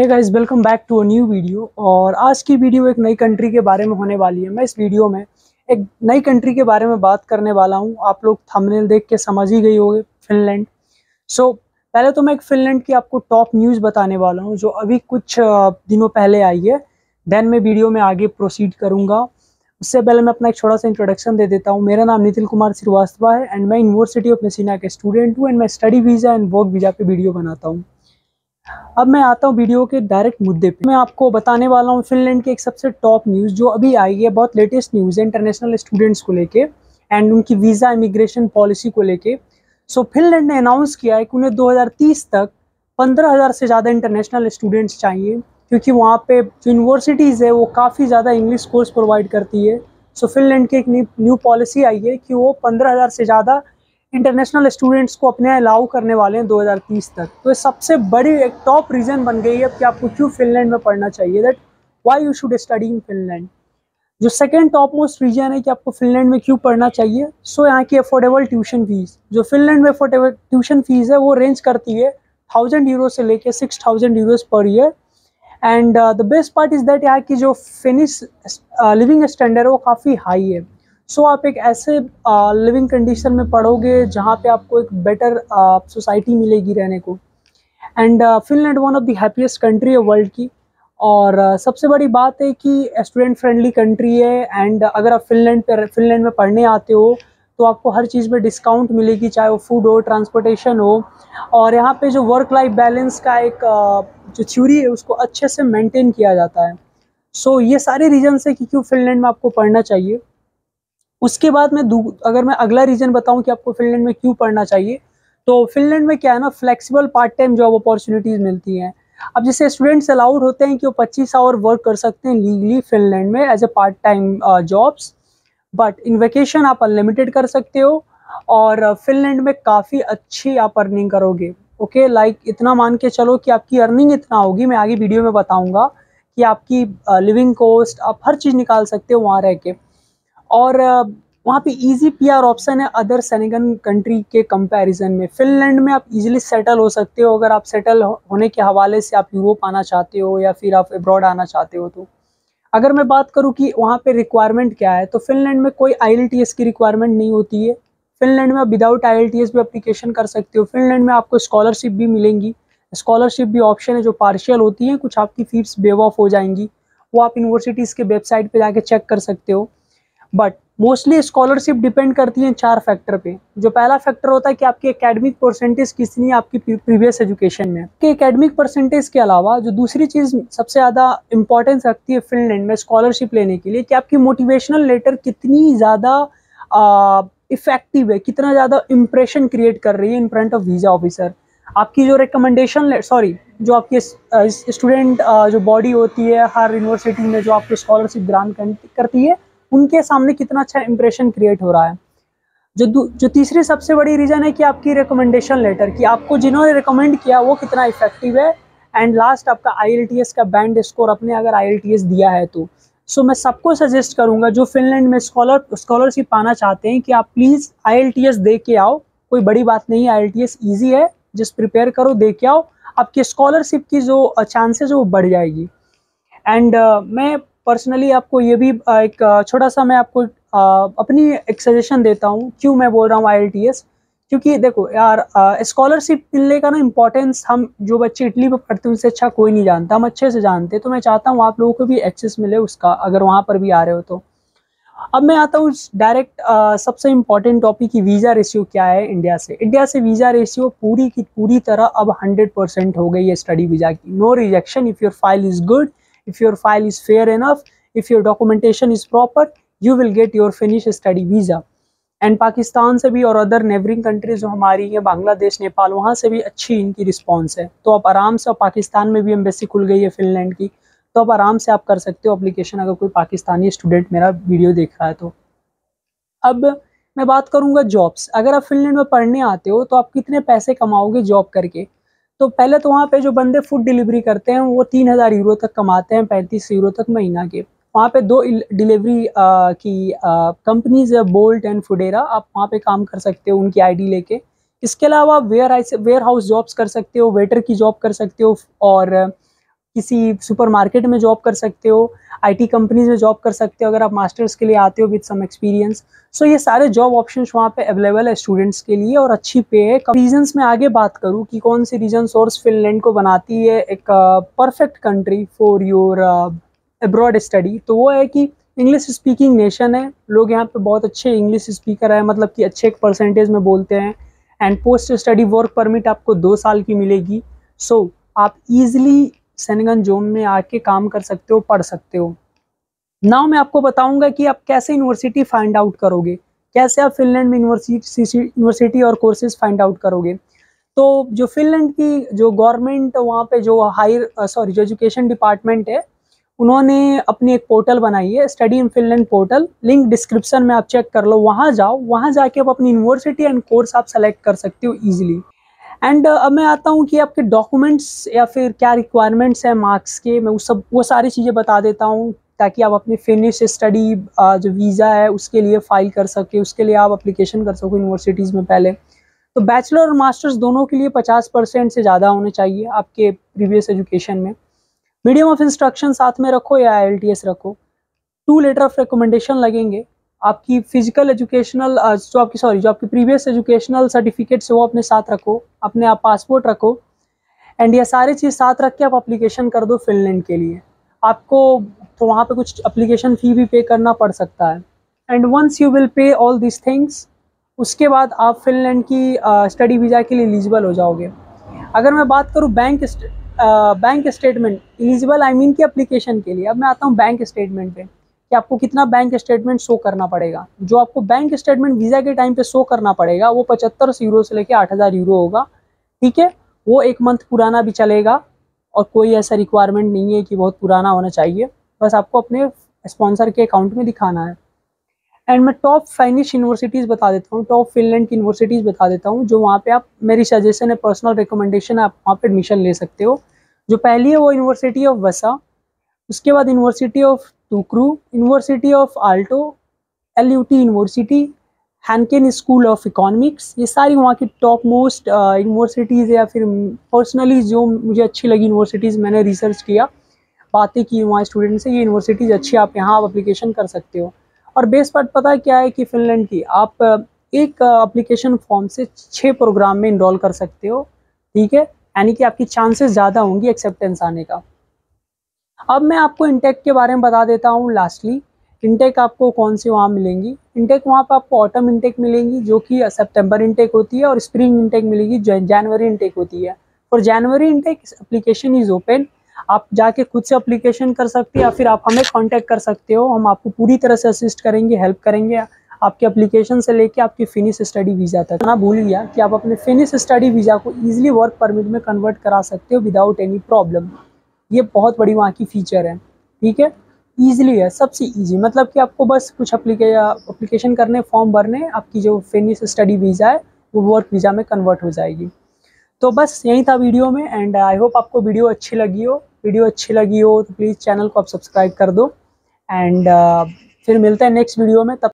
Hey guys, welcome back to a new video. और आज की वीडियो एक नई कंट्री के बारे में होने वाली है। मैं इस वीडियो में एक नई कंट्री के बारे में बात करने वाला हूं। आप लोग थंबनेल देख के समझ ही गई होगी, फिनलैंड। सो पहले तो मैं एक फिनलैंड की आपको टॉप न्यूज़ बताने वाला हूँ जो अभी कुछ दिनों पहले आई है। देन मैं वीडियो में आगे प्रोसीड करूँगा। उससे पहले मैं अपना एक छोटा सा इंट्रोडक्शन दे देता हूँ। मेरा नाम नितिल कुमार श्रीवास्तवा है एंड मैं यूनिवर्सिटी ऑफ मसीना के स्टूडेंट हूँ एंड मैं study visa and work visa पे वीडियो बनाता हूँ। अब मैं आता हूँ वीडियो के डायरेक्ट मुद्दे पे। मैं आपको बताने वाला हूँ फिनलैंड की एक सबसे टॉप न्यूज़ जो अभी आई है, बहुत लेटेस्ट न्यूज़ है इंटरनेशनल स्टूडेंट्स को लेके एंड उनकी वीज़ा इमिग्रेशन पॉलिसी को लेके। सो फिनलैंड ने अनाउंस किया है कि उन्हें 2030 तक 15,000 से ज़्यादा इंटरनेशनल स्टूडेंट्स चाहिए, क्योंकि वहाँ पे यूनिवर्सिटीज़ है वो काफ़ी ज़्यादा इंग्लिश कोर्स प्रोवाइड करती है। सो फिनलैंड की एक न्यू पॉलिसी आई है कि वो 15,000 से ज़्यादा इंटरनेशनल स्टूडेंट्स को अपने अलाउ करने वाले हैं 2030 तक। तो ये सबसे बड़ी एक टॉप रीज़न बन गई है कि आपको क्यों फिनलैंड में पढ़ना चाहिए, that why you should study in Finland. जो सेकेंड टॉप मोस्ट रीजन है कि आपको फिनलैंड में क्यों पढ़ना चाहिए। सो यहाँ की अफोर्डेबल ट्यूशन फ़ीस, जो फिनलैंड में अफोर्डेबल ट्यूशन फ़ीस है वो रेंज करती है 1,000 यूरोज से लेकर 6,000 euros per year. And the best part is that यहाँ की जो फिनिश लिविंग स्टैंडर्ड है वो काफ़ी हाई है। सो आप एक ऐसे लिविंग कंडीशन में पढ़ोगे जहाँ पे आपको एक बेटर सोसाइटी मिलेगी रहने को। And Finland one of the happiest country है वर्ल्ड की। और सबसे बड़ी बात है कि स्टूडेंट फ्रेंडली कंट्री है। एंड अगर आप फिनलैंड में पढ़ने आते हो तो आपको हर चीज़ में डिस्काउंट मिलेगी, चाहे वो फूड हो, ट्रांसपोर्टेशन हो। और यहाँ पे जो वर्क लाइफ बैलेंस का एक जो थ्योरी है उसको अच्छे से मेंटेन किया जाता है। सो ये सारे रीजन्स है कि क्यों फिनलैंड में आपको पढ़ना चाहिए। उसके बाद अगर मैं अगला रीज़न बताऊँ कि आपको फिनलैंड में क्यों पढ़ना चाहिए, तो फिनलैंड में क्या है ना, flexible part time job opportunities मिलती हैं। अब जैसे स्टूडेंट्स अलाउड होते हैं कि वो 25 आवर वर्क कर सकते हैं लीगली फिनलैंड में as a part time jobs, but in vacation आप अनलिमिटेड कर सकते हो। और फिनलैंड में काफ़ी अच्छी आप अर्निंग करोगे। ओके, इतना मान के चलो कि आपकी अर्निंग इतना होगी, मैं आगे वीडियो में बताऊंगा कि आपकी लिविंग कॉस्ट, आप हर चीज़ निकाल सकते हो वहाँ रह के। और वहाँ पे इजी पीआर ऑप्शन है अदर सेनेगन कंट्री के कंपैरिजन में। फिनलैंड में आप इजीली सेटल हो सकते हो। अगर आप सेटल होने के हवाले से आप यूरोप आना चाहते हो या फिर आप अब्रॉड आना चाहते हो, तो अगर मैं बात करूँ कि वहाँ पे रिक्वायरमेंट क्या है, तो फिनलैंड में कोई IELTS की रिक्वायरमेंट नहीं होती है। फिनलैंड में आप विदाउट IELTS भी एप्लीकेशन कर सकते हो। फिनलैंड में आपको स्कॉलरशिप भी मिलेंगी। स्कॉलरशिप भी ऑप्शन है जो पार्शियल होती है, कुछ आपकी फीस वेव ऑफ हो जाएंगी, वो आप यूनिवर्सिटीज़ के वेबसाइट पर जाके चेक कर सकते हो। बट मोस्टली स्कॉलरशिप डिपेंड करती है 4 फैक्टर पे। जो पहला फैक्टर होता है कि आपकी एकेडमिक परसेंटेज कितनी है आपकी प्रीवियस एजुकेशन में। कि एकेडमिक परसेंटेज के अलावा जो दूसरी चीज़ सबसे ज़्यादा इंपॉर्टेंस रखती है फिनलैंड में स्कॉलरशिप लेने के लिए, कि आपकी मोटिवेशनल लेटर कितनी ज़्यादा इफेक्टिव है, कितना ज़्यादा इम्प्रेशन क्रिएट कर रही है in front of visa officer. आपकी जो आपकी स्टूडेंट जो बॉडी होती है हर यूनिवर्सिटी में जो आपको स्कॉलरशिप ग्रांट करती है, उनके सामने कितना अच्छा इंप्रेशन क्रिएट हो रहा है। जो तीसरी सबसे बड़ी रीज़न है कि आपकी रिकमेंडेशन लेटर, कि आपको जिन्होंने रिकमेंड किया वो कितना इफेक्टिव है। एंड लास्ट आपका IELTS का बैंड स्कोर, अपने अगर IELTS दिया है तो। सो मैं सबको सजेस्ट करूंगा जो फिनलैंड में स्कॉलरशिप पाना चाहते हैं कि आप प्लीज़ IELTS दे के आओ। कोई बड़ी बात नहीं, IELTS ईजी है, जस्ट प्रिपेयर करो, दे के आओ, आपकी स्कॉलरशिप की जो चांसेज वो बढ़ जाएगी। एंड मैं पर्सनली आपको ये भी एक छोटा सा मैं आपको अपनी एक सजेशन देता हूँ। क्यों मैं बोल रहा हूँ IELTS, क्योंकि देखो यार, स्कॉलरशिप मिलने का ना इम्पोर्टेंस हम जो बच्चे इटली में पढ़ते हैं उनसे अच्छा कोई नहीं जानता, हम अच्छे से जानते हैं। तो मैं चाहता हूँ आप लोगों को भी एक्सेस मिले उसका, अगर वहाँ पर भी आ रहे हो तो। अब मैं आता हूँ डायरेक्ट सबसे इम्पॉर्टेंट टॉपिक की वीज़ा रेशियो क्या है इंडिया से। इंडिया से वीज़ा रेशियो पूरी की पूरी तरह अब 100% हो गई है स्टडी वीज़ा की। No rejection if your file is good, if your file is fair enough, if your documentation is proper, you will get your finished study visa. And Pakistan से भी और अदर नेबरिंग कंट्रीज जो हमारी हैं, बांग्लादेश, नेपाल, वहाँ से भी अच्छी इनकी रिस्पॉन्स है। तो आप आराम से, पाकिस्तान में भी एम्बेसी खुल गई है फिनलैंड की, तो आप आराम से आप कर सकते हो एप्लीकेशन, अगर कोई पाकिस्तानी स्टूडेंट मेरा वीडियो देख रहा है तो। अब मैं बात करूँगा जॉब्स। अगर आप फिनलैंड में पढ़ने आते हो तो आप कितने पैसे कमाओगे जॉब करके। तो पहले तो वहाँ पे जो बंदे फूड डिलीवरी करते हैं वो 3,000 यूरो तक कमाते हैं, 35 यूरो तक महीना के। वहाँ पे 2 डिलीवरी की कंपनीज है, बोल्ट एंड फूडेरा, आप वहाँ पे काम कर सकते हो उनकी आईडी लेके। इसके अलावा आप वेयर हाउस जॉब्स कर सकते हो, वेटर की जॉब कर सकते हो, और किसी सुपरमार्केट में जॉब कर सकते हो, आईटी कंपनीज में जॉब कर सकते हो अगर आप मास्टर्स के लिए आते हो विद सम एक्सपीरियंस। सो ये सारे जॉब ऑप्शंस वहाँ पे अवेलेबल है स्टूडेंट्स के लिए और अच्छी पे है। रीजन्स में आगे बात करूँ कि कौन सी रीजन सोर्स फिनलैंड को बनाती है एक perfect country for your abroad study, तो वो है कि इंग्लिश स्पीकिंग नेशन है, लोग यहाँ पे बहुत अच्छे इंग्लिश स्पीकर है, मतलब कि अच्छे एक परसेंटेज में बोलते हैं। And post study work permit आपको 2 साल की मिलेगी। सो आप ईजिली सेंगेन जोन में आके काम कर सकते हो, पढ़ सकते हो। नाउ मैं आपको बताऊंगा कि आप कैसे यूनिवर्सिटी फाइंड आउट करोगे, कैसे आप फिनलैंड में यूनिवर्सिटी और कोर्सेज फाइंड आउट करोगे। तो जो फिनलैंड की जो गवर्नमेंट वहाँ पे जो जो एजुकेशन डिपार्टमेंट है उन्होंने अपनी एक पोर्टल बनाई है, study in Finland portal, link description में आप चेक कर लो, वहाँ जाओ, वहाँ जाके आप अपनी यूनिवर्सिटी एंड कोर्स आप सेलेक्ट कर सकते हो ईजिली। एंड अब मैं आता हूँ कि आपके डॉक्यूमेंट्स या फिर क्या रिक्वायरमेंट्स हैं मार्क्स के, मैं उस सब वो सारी चीज़ें बता देता हूँ ताकि आप अपनी फिनिश स्टडी जो वीज़ा है उसके लिए फाइल कर सके, उसके लिए आप एप्लीकेशन कर सको यूनिवर्सिटीज़ में पहले। तो बैचलर और मास्टर्स दोनों के लिए 50% से ज़्यादा होने चाहिए आपके प्रीवियस एजुकेशन में। मीडियम ऑफ इंस्ट्रक्शन साथ में रखो या IELTS रखो। 2 लेटर ऑफ रिकमेंडेशन लगेंगे। आपकी फिजिकल एजुकेशनल जो आपकी प्रीवियस एजुकेशनल सर्टिफिकेट्स है वो अपने साथ रखो, अपने आप पासपोर्ट रखो। एंड ये सारी चीज़ साथ रख के आप एप्लीकेशन कर दो फिनलैंड के लिए। आपको तो वहाँ पे कुछ एप्लीकेशन फ़ी भी पे करना पड़ सकता है। And once you will pay all this things, उसके बाद आप फिनलैंड की स्टडी वीज़ा के लिए एलिजिबल हो जाओगे। अगर मैं बात करूँ bank statement eligible I mean की एप्लीकेशन के लिए, अब मैं आता हूँ बैंक स्टेटमेंट पर कि आपको कितना बैंक स्टेटमेंट शो करना पड़ेगा। जो आपको बैंक स्टेटमेंट वीज़ा के टाइम पे शो करना पड़ेगा वो 75 यूरो से लेके 8000 यूरो होगा, ठीक है। वो 1 मंथ पुराना भी चलेगा और कोई ऐसा रिक्वायरमेंट नहीं है कि बहुत पुराना होना चाहिए, बस आपको अपने स्पॉन्सर के अकाउंट में दिखाना है। एंड मैं टॉप फिनिश यूनिवर्सिटीज़ बता देता हूँ, टॉप फिनलैंड की यूनिवर्सिटीज़ बता देता हूँ जो वहाँ पर आप, मेरी सजेशन है, पर्सनल रिकमेंडेशन है, आप वहाँ पर एडमिशन ले सकते हो। जो पहली है वो यूनिवर्सिटी ऑफ वासा, उसके बाद यूनिवर्सिटी ऑफ टुकरू, university of Aalto, LUT university, Hanken school of economics. ये सारी वहाँ की टॉप मोस्ट यूनिवर्सिटीज़ या फिर पर्सनली जो मुझे अच्छी लगी यूनिवर्सिटीज़, मैंने रिसर्च किया, बातें की वहाँ स्टूडेंट से, ये यूनिवर्सिटीज़ अच्छी, आप यहाँ आप एप्लीकेशन कर सकते हो। और बेस्ट पार्ट पता क्या है कि फिनलैंड की आप एक एप्लीकेशन फॉर्म से 6 प्रोग्राम में इनरोल कर सकते हो, ठीक है, यानी कि आपकी चांसेस ज़्यादा होंगी एक्सेप्टेंस आने का। अब मैं आपको इंटेक के बारे में बता देता हूँ लास्टली। इंटेक आपको कौन सी वहाँ मिलेंगी, इंटेक वहाँ पर आपको ऑटम इंटेक मिलेंगी जो कि सितंबर इंटेक होती है, और स्प्रिंग इंटेक मिलेगी जनवरी इंटेक होती है। और January intake application is open, आप जाके खुद से एप्लीकेशन कर सकते हो या फिर आप हमें कांटेक्ट कर सकते हो, हम आपको पूरी तरह से असिस्ट करेंगे, हेल्प करेंगे आपके एप्लीकेशन से लेके आपकी फिनिश स्टडी वीज़ा तक। ना भूल गया कि आप अपने फिनिश स्टडी वीज़ा को ईजिली वर्क परमिट में कन्वर्ट करा सकते हो विदाउट एनी प्रॉब्लम। ये बहुत बड़ी वहाँ की फ़ीचर है, ठीक है, ईजिली है, सबसे ईजी, मतलब कि आपको बस कुछ एप्लीकेशन करने, फॉर्म भरने, आपकी जो फिनिश स्टडी वीज़ा है वो वर्क वीज़ा में कन्वर्ट हो जाएगी। तो बस यही था वीडियो में, एंड आई होप आपको वीडियो अच्छी लगी हो। वीडियो अच्छी लगी हो तो प्लीज़ चैनल को आप सब्सक्राइब कर दो, एंड फिर मिलते हैं नेक्स्ट वीडियो में। तब